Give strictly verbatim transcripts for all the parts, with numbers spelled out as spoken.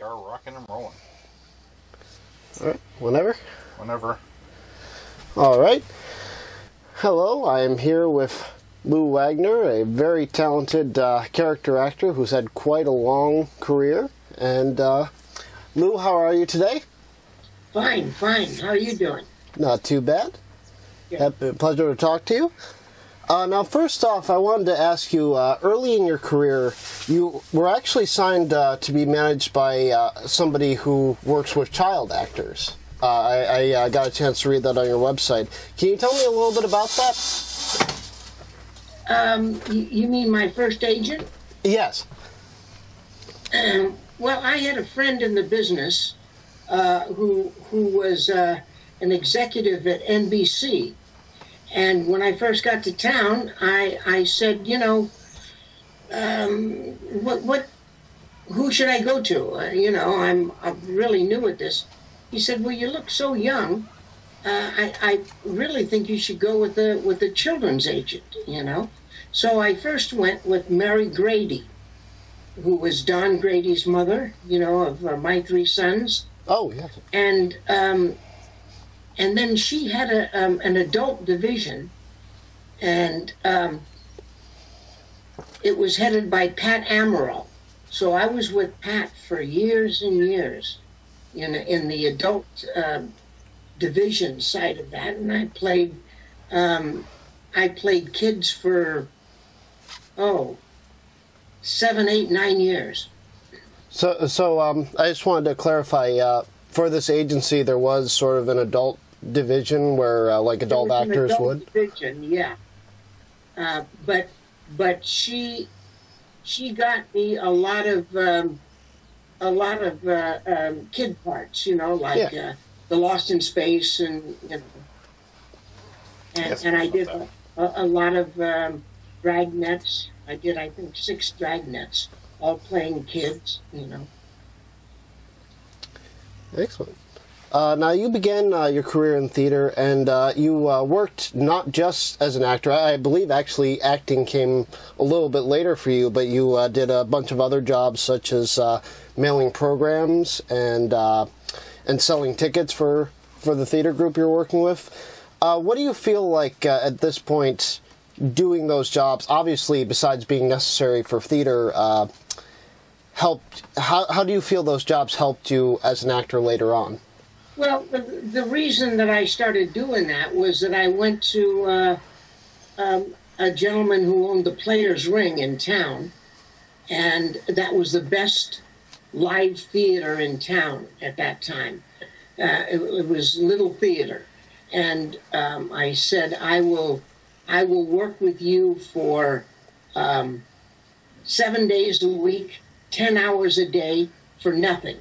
We are rocking and rolling. Alright, whenever? Whenever. Alright. Hello, I am here with Lou Wagner, a very talented uh, character actor who's had quite a long career. And uh, Lou, how are you today? Fine, fine. How are you doing? Not too bad. Yeah. A pleasure to talk to you. Uh, now, first off, I wanted to ask you, uh, early in your career, you were actually signed uh, to be managed by uh, somebody who works with child actors. Uh, I, I uh, got a chance to read that on your website. Can you tell me a little bit about that? Um, you, you mean my first agent? Yes. Um, well, I had a friend in the business uh, who, who was uh, an executive at N B C. And when I first got to town, I, I said, you know, um, what, what, who should I go to? Uh, you know, I'm, I'm really new at this. He said, well, you look so young. Uh, I, I really think you should go with the, with the children's agent, you know. So I first went with Mary Grady, who was Don Grady's mother, you know, of uh, my three sons. Oh, yeah. And, um... and then she had a, um, an adult division, and um, it was headed by Pat Amaral. So I was with Pat for years and years in, in the adult uh, division side of that. And I played, um, I played kids for, oh, seven, eight, nine years. So, so um, I just wanted to clarify, uh, for this agency, there was sort of an adult division where, uh, like, adult actors adult would. Division, yeah. Uh, but, but she, she got me a lot of, um, a lot of uh, um, kid parts, you know, like yeah. uh, the Lost in Space, and you know, and, yes, and I did a, a lot of um, Dragnets. I did, I think, six Dragnets, all playing kids, you know. Excellent. Uh, now, you began uh, your career in theater, and uh, you uh, worked not just as an actor. I believe, actually, acting came a little bit later for you, but you uh, did a bunch of other jobs, such as uh, mailing programs and uh, and selling tickets for, for the theater group you're working with. Uh, what do you feel like uh, at this point doing those jobs, obviously, besides being necessary for theater, uh, helped, how, how do you feel those jobs helped you as an actor later on? Well, the, the reason that I started doing that was that I went to uh, um, a gentleman who owned the Players Ring in town, and that was the best live theater in town at that time. Uh, it, it was Little Theater, and um, I said, I will, I will work with you for um, seven days a week, ten hours a day for nothing.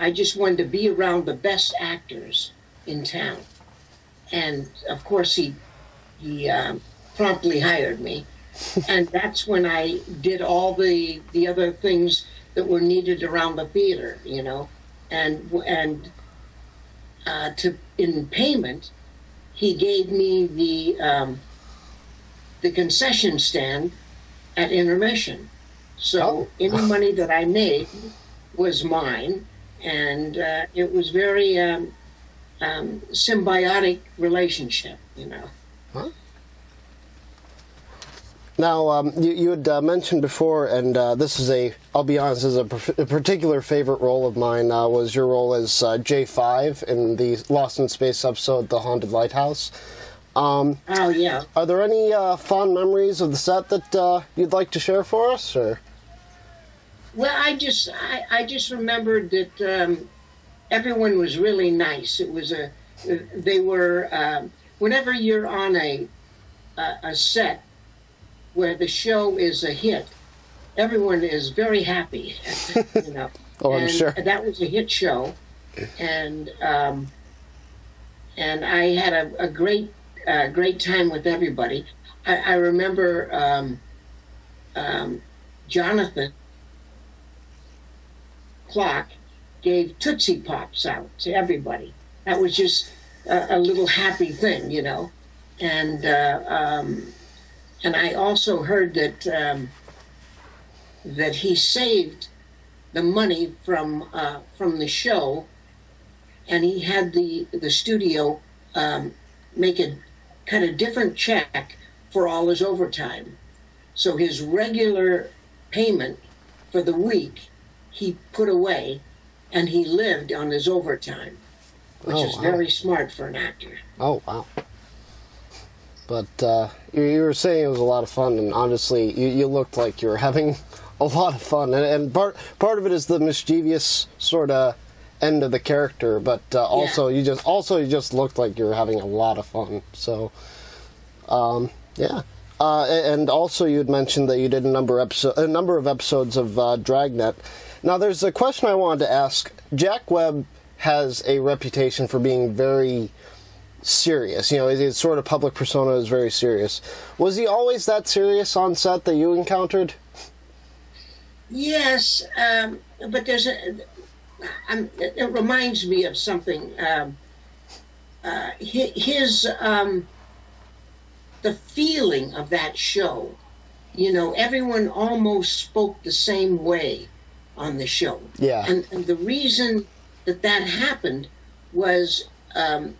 I just wanted to be around the best actors in town. And of course he, he um, promptly hired me. And that's when I did all the, the other things that were needed around the theater, you know. And, and uh, to, in payment, he gave me the, um, the concession stand at intermission. So any money that I made was mine, and uh, it was very um, um, symbiotic relationship, you know. Huh? Now, um, you, you had uh, mentioned before, and uh, this is a, I'll be honest, this is a, a particular favorite role of mine, uh, was your role as uh, J five in the Lost in Space episode, The Haunted Lighthouse. Um, oh, yeah. Are there any uh, fond memories of the set that uh, you'd like to share for us, or...? Well, I just I, I just remembered that um, everyone was really nice. It was a they were um, whenever you're on a, a a set where the show is a hit, everyone is very happy. You know, oh, and I'm sure that was a hit show, and um, and I had a, a great uh, great time with everybody. I, I remember um, um, Jonathan Clock gave Tootsie Pops out to everybody. That was just a, a little happy thing, you know. And uh, um, and I also heard that um, that he saved the money from uh, from the show, and he had the the studio um, make a kind of different check for all his overtime. So his regular payment for the week he put away, and he lived on his overtime, which oh, is wow. very smart for an actor. Oh wow! But uh, you, you were saying it was a lot of fun, and honestly, you, you looked like you were having a lot of fun, and, and part part of it is the mischievous sort of end of the character, but uh, also yeah. you just also you just looked like you were having a lot of fun. So, um, yeah, uh, and also you had mentioned that you did a number of episode, a number of episodes of uh, Dragnet. Now, there's a question I wanted to ask. Jack Webb has a reputation for being very serious. You know, his, his sort of public persona is very serious. Was he always that serious on set that you encountered? Yes, um, but there's a. Um, it reminds me of something. Um, uh, his um, the feeling of that show. You know, everyone almost spoke the same way on the show. Yeah. And, and the reason that that happened was um,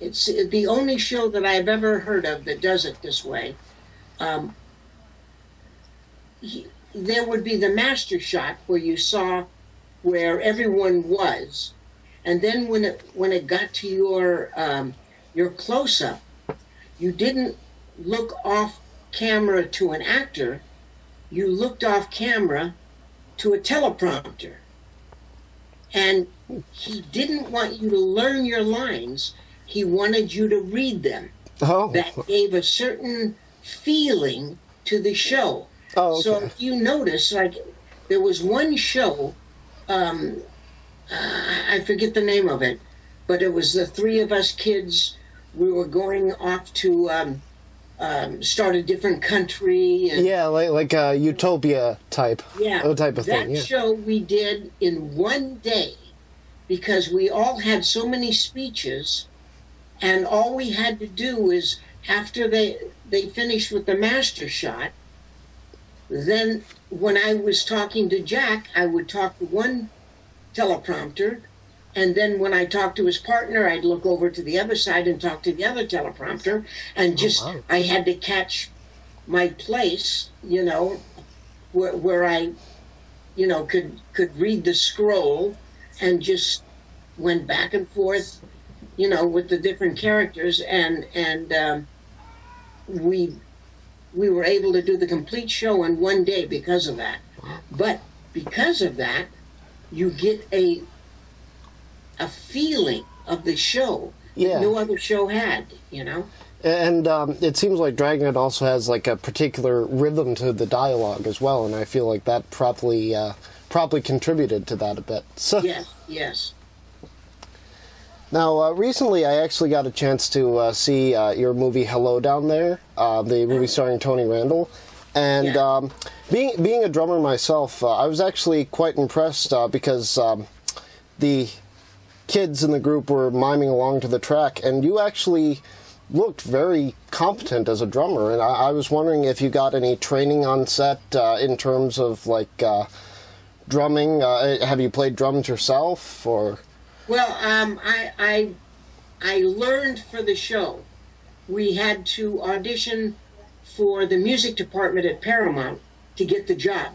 it's the only show that I've ever heard of that does it this way. Um, he, there would be the master shot where you saw where everyone was, and then when it when it got to your um, your close up, you didn't look off camera to an actor, you looked off camera to a teleprompter, and he didn't want you to learn your lines; he wanted you to read them. Oh. That gave a certain feeling to the show. Oh, okay. So if you notice, like, there was one show, um, uh, I forget the name of it, but it was the three of us kids. We were going off to um, um, start a different country. And, yeah, like, like a utopia type, yeah, type of that thing. That yeah. show we did in one day because we all had so many speeches, and all we had to do is after they, they finished with the master shot, then when I was talking to Jack, I would talk to one teleprompter, and then when I talked to his partner, I'd look over to the other side and talk to the other teleprompter, and just oh, wow. I had to catch my place, you know, where, where I, you know, could could read the scroll, and just went back and forth, you know, with the different characters, and and um, we. We were able to do the complete show in one day because of that. But because of that, you get a a feeling of the show yeah. that no other show had, you know? And um, it seems like Dragnet also has like a particular rhythm to the dialogue as well, and I feel like that probably, uh, probably contributed to that a bit. So. Yes, yes. Now, uh, recently I actually got a chance to uh, see uh, your movie Hello Down There, uh, the movie starring Tony Randall. And yeah. um, being being a drummer myself, uh, I was actually quite impressed uh, because um, the kids in the group were miming along to the track, and you actually looked very competent as a drummer. And I, I was wondering if you got any training on set uh, in terms of, like, uh, drumming. Uh, have you played drums yourself, or...? Well, um, I, I I learned for the show. We had to audition for the music department at Paramount to get the job.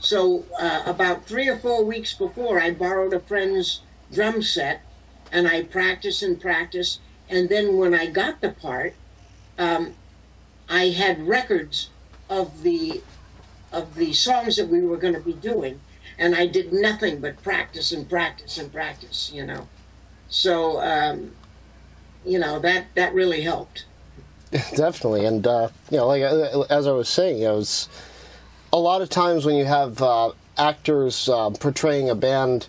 So uh, about three or four weeks before, I borrowed a friend's drum set, and I practiced and practiced. And then when I got the part, um, I had records of the of the songs that we were going to be doing. And I did nothing but practice and practice and practice, you know. So, um, you know, that, that really helped. Definitely. And, uh, you know, like as I was saying, it was a lot of times when you have uh, actors uh, portraying a band,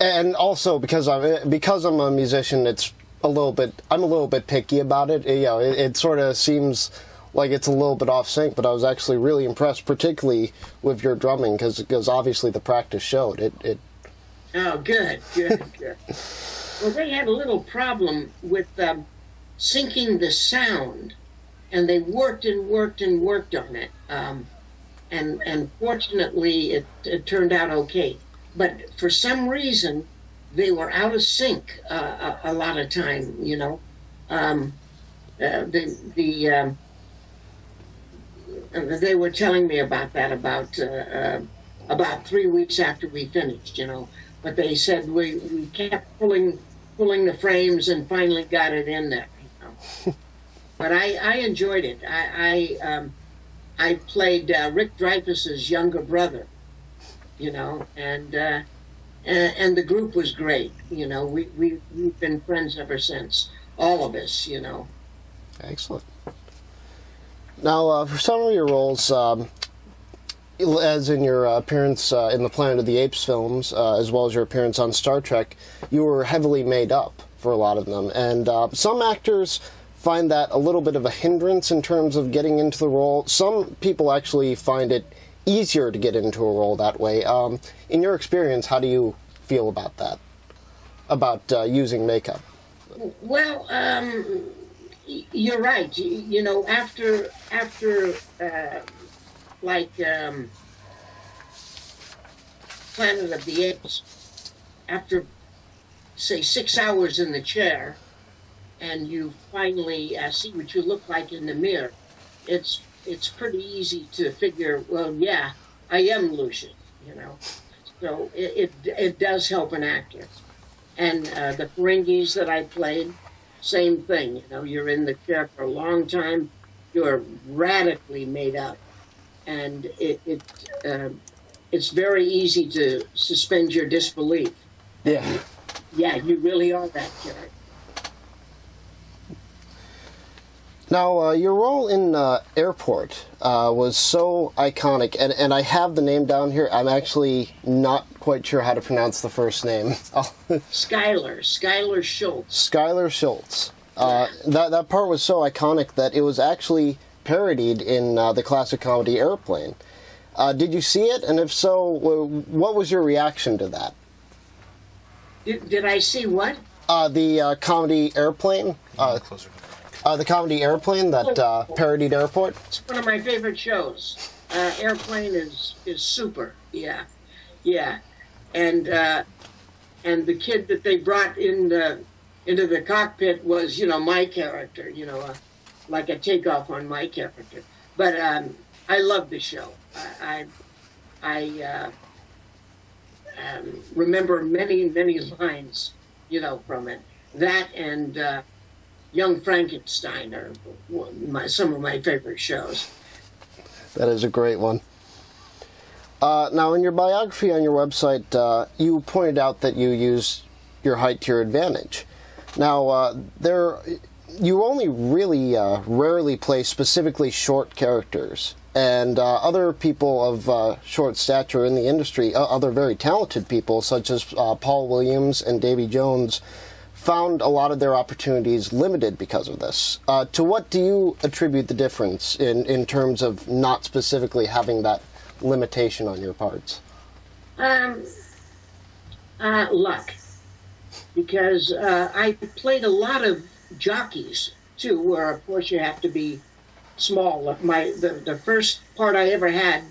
and also because I'm, because I'm a musician, it's a little bit, I'm a little bit picky about it. You know, it, it sort of seems... like it's a little bit off sync, but I was actually really impressed, particularly with your drumming, because because obviously the practice showed it. it... Oh, good, good, good. Well, they had a little problem with um, syncing the sound, and they worked and worked and worked on it, um, and and fortunately it, it turned out okay. But for some reason, they were out of sync uh, a, a lot of time. You know, um, uh, the the um, they were telling me about that about uh, uh, about three weeks after we finished. You know, but they said we we kept pulling pulling the frames and finally got it in there. You know? But I, I enjoyed it. I I, um, I played uh, Rick Dreyfuss's younger brother, you know, and, uh, and and the group was great. You know, we we we've been friends ever since. All of us, you know. Excellent. Now, uh, for some of your roles, um, as in your appearance uh, in the Planet of the Apes films, uh, as well as your appearance on Star Trek, you were heavily made up for a lot of them, and uh, some actors find that a little bit of a hindrance in terms of getting into the role. Some people actually find it easier to get into a role that way. Um, in your experience, how do you feel about that, about uh, using makeup? Well, um, you're right. You, you know, after, after uh, like, um, Planet of the Apes, after, say, six hours in the chair, and you finally uh, see what you look like in the mirror, it's it's pretty easy to figure, well, yeah, I am Lucius, you know. So it, it, it does help an actor. And uh, the Ferengis that I played, same thing, you know. You're in the chair for a long time, you're radically made up. And it, it uh, it's very easy to suspend your disbelief. Yeah. Yeah, you really are that character. Now, uh, your role in uh, Airport uh, was so iconic, and, and I have the name down here. I'm actually not quite sure how to pronounce the first name. Skyler, Skyler Schultz. Skyler Schultz. Uh, that, that part was so iconic that it was actually parodied in uh, the classic comedy Airplane. Uh, did you see it? And if so, what was your reaction to that? Did, did I see what? Uh, the uh, comedy Airplane. Uh, Closer. Uh, the comedy Airplane that uh, parodied Airport. It's one of my favorite shows. Uh, Airplane is is super. Yeah, yeah, and uh, and the kid that they brought in the into the cockpit was, you know, my character. You know, uh, like a takeoff on my character. But um, I love the show. I I, I uh, um, remember many many lines, you know, from it. That and. Uh, Young Frankenstein are my, some of my favorite shows. That is a great one. Uh, now, in your biography on your website, uh, you pointed out that you used your height to your advantage. Now, uh, there, you only really uh, rarely play specifically short characters, and uh, other people of uh, short stature in the industry, uh, other very talented people, such as uh, Paul Williams and Davy Jones, found a lot of their opportunities limited because of this. Uh, to what do you attribute the difference in, in terms of not specifically having that limitation on your parts? Um, uh, luck. Because uh, I played a lot of jockeys, too, where, of course, you have to be small. My The, the first part I ever had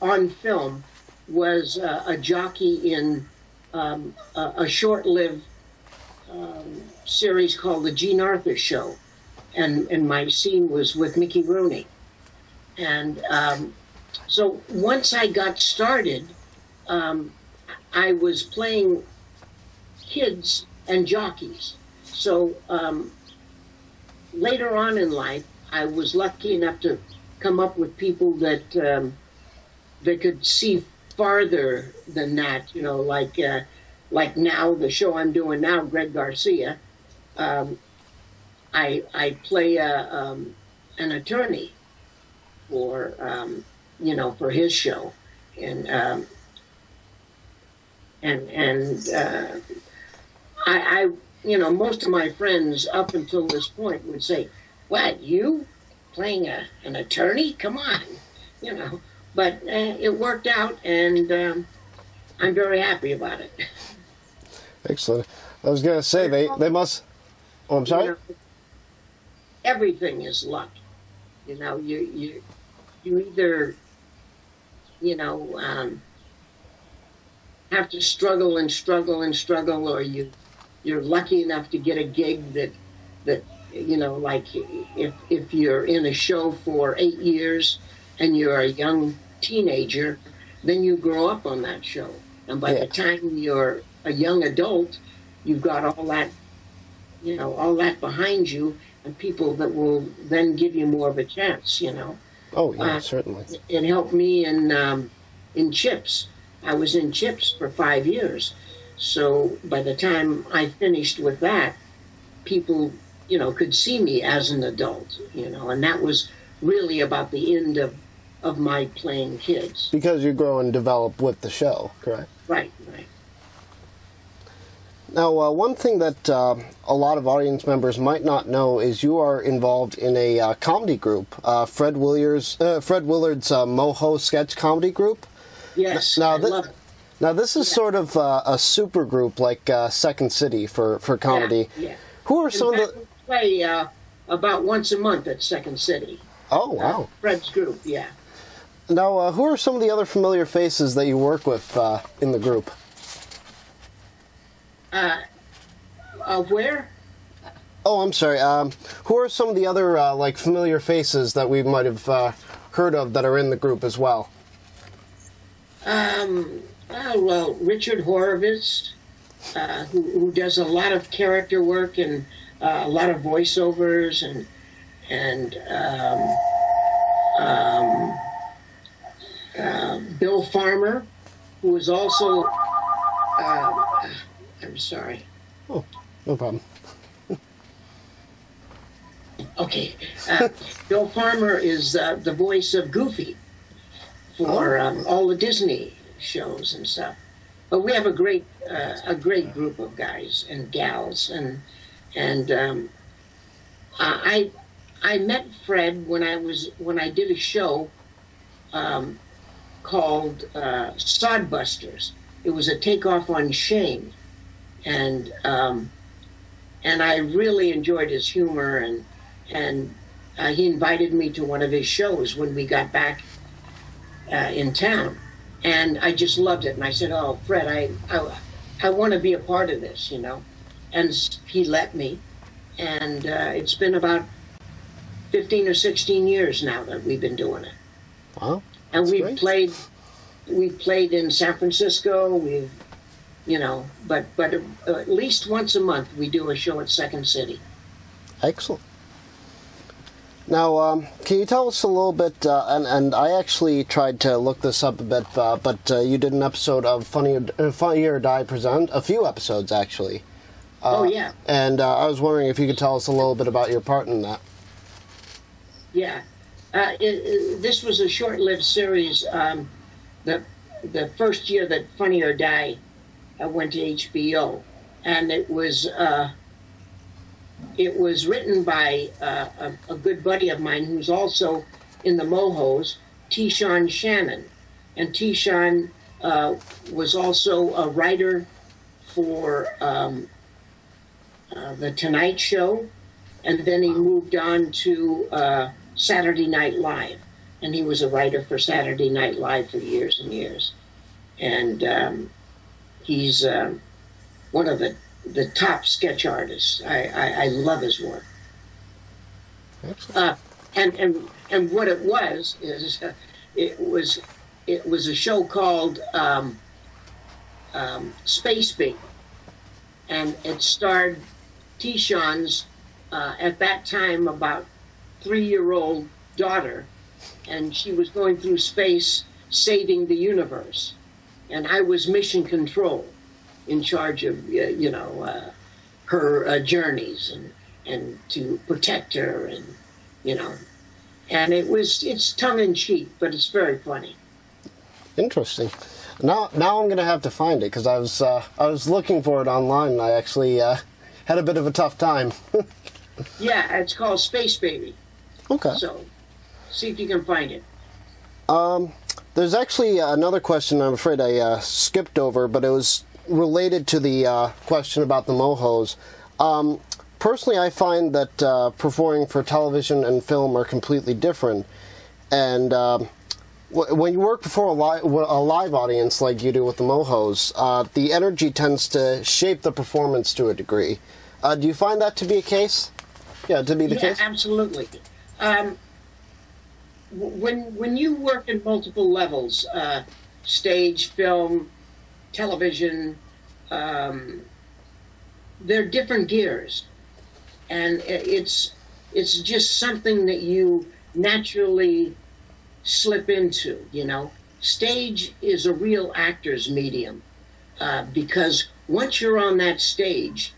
on film was uh, a jockey in um, a, a short-lived Um, series called The Gene Arthur Show, and and my scene was with Mickey Rooney, and um, so once I got started, um, I was playing kids and jockeys. So um, later on in life, I was lucky enough to come up with people that um, they could see farther than that. You know, like. Uh, Like now, the show I'm doing now, Greg Garcia, um, I I play a, um, an attorney for um, you know, for his show, and um, and and uh, I, I you know, most of my friends up until this point would say, "What, you playing a an attorney? Come on," you know. But uh, it worked out, and um, I'm very happy about it. Excellent. I was going to say, they, they must... Oh, I'm sorry? You know, everything is luck. You know, you, you, you either you know, um, have to struggle and struggle and struggle, or you, you're lucky enough to get a gig that, that you know, like if, if you're in a show for eight years and you're a young teenager, then you grow up on that show. And by yeah. the time you're a young adult, you've got all that, you know, all that behind you, and people that will then give you more of a chance, you know. Oh, yeah, uh, certainly. It helped me in, um, in Chips. I was in Chips for five years. So by the time I finished with that, people, you know, could see me as an adult, you know, and that was really about the end of, of my playing kids. Because you grow and develop with the show, correct? Right, right. Now, uh, one thing that uh, a lot of audience members might not know is you are involved in a uh, comedy group, uh, Fred Willard's, uh, Fred Willard's uh, Moho sketch comedy group. Yes, now, I love it. Now, this is yeah. sort of uh, a super group like uh, Second City for, for comedy. Yeah, yeah. Who are in some fact, of the... We play uh, about once a month at Second City. Oh, wow. Uh, Fred's group, yeah. Now, uh, who are some of the other familiar faces that you work with uh, in the group? Uh, uh, where? Oh, I'm sorry. Um, who are some of the other, uh, like, familiar faces that we might have uh, heard of that are in the group as well? Um, uh, well, Richard Horvitz, uh, who, who does a lot of character work and uh, a lot of voiceovers, and, and um, um, uh, Bill Farmer, who is also... Uh, I'm sorry. Oh, no problem. Okay. Uh, Bill Farmer is uh, the voice of Goofy for oh. um, all the Disney shows and stuff. But we have a great, uh, a great group of guys and gals, and and um, I, I met Fred when I was when I did a show um, called uh, Sodbusters. It was a takeoff on Shane. And um, and I really enjoyed his humor, and and uh, he invited me to one of his shows when we got back uh, in town, and I just loved it. And I said, "Oh, Fred, I I, I want to be a part of this," you know, and he let me. And uh, it's been about fifteen or sixteen years now that we've been doing it. Wow, and we played we played in San Francisco. We've You know, but but at least once a month we do a show at Second City. Excellent. Now, um, can you tell us a little bit? Uh, and and I actually tried to look this up a bit, uh, but uh, you did an episode of Funny or, Funny or Die Present, a few episodes actually. Uh, oh yeah. And uh, I was wondering if you could tell us a little bit about your part in that. Yeah, uh, it, it, this was a short-lived series. Um, the the first year that Funny or Die. I went to H B O, and it was uh, it was written by uh, a, a good buddy of mine who's also in the Mohos, T. Sean Shannon, and T. Sean uh, was also a writer for um, uh, The Tonight Show, and then he moved on to uh, Saturday Night Live, and he was a writer for Saturday Night Live for years and years, and. Um, He's um, one of the, the top sketch artists. I, I, I love his work. Uh, and, and and what it was is uh, it was it was a show called um, um, Space Baby, and it starred T-Sean's uh, at that time about three-year-old daughter, and she was going through space saving the universe. And I was mission control, in charge of uh, you know uh, her uh, journeys and and to protect her, and you know, and it was it's tongue in cheek, but it's very funny. Interesting. Now now I'm gonna have to find it, because I was uh, I was looking for it online, and I actually uh, had a bit of a tough time. Yeah, it's called Space Baby. Okay. So see if you can find it. Um. There's actually another question I'm afraid I uh, skipped over, but it was related to the uh, question about the Mohos. Um, personally, I find that uh, performing for television and film are completely different. And uh, when you work before a live, a live audience like you do with the Mohos, uh, the energy tends to shape the performance to a degree. Uh, do you find that to be a case? Yeah, to be the yeah, case? Absolutely. Um, when, when you work at multiple levels, uh, stage, film, television, um, they're different gears. And it's, it's just something that you naturally slip into, you know. Stage is a real actor's medium, uh, because once you're on that stage,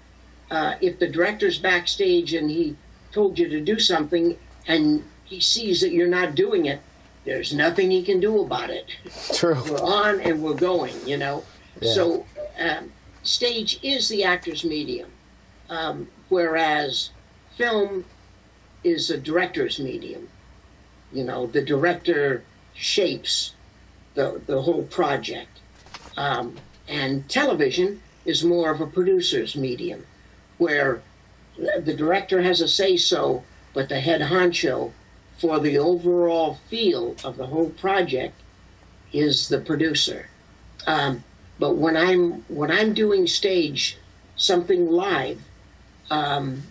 uh, if the director's backstage and he told you to do something and he sees that you're not doing it, there's nothing he can do about it. True. We're on and we're going, you know. Yeah. So um, stage is the actor's medium, um, whereas film is a director's medium. You know, the director shapes the, the whole project. Um, and television is more of a producer's medium, where the director has a say-so, but the head honcho for the overall feel of the whole project is the producer. Um, but when I'm, when I'm doing stage, something live, um,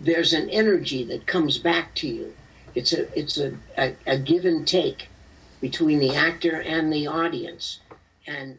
there's an energy that comes back to you. It's a it's a, a, a give and take between the actor and the audience, and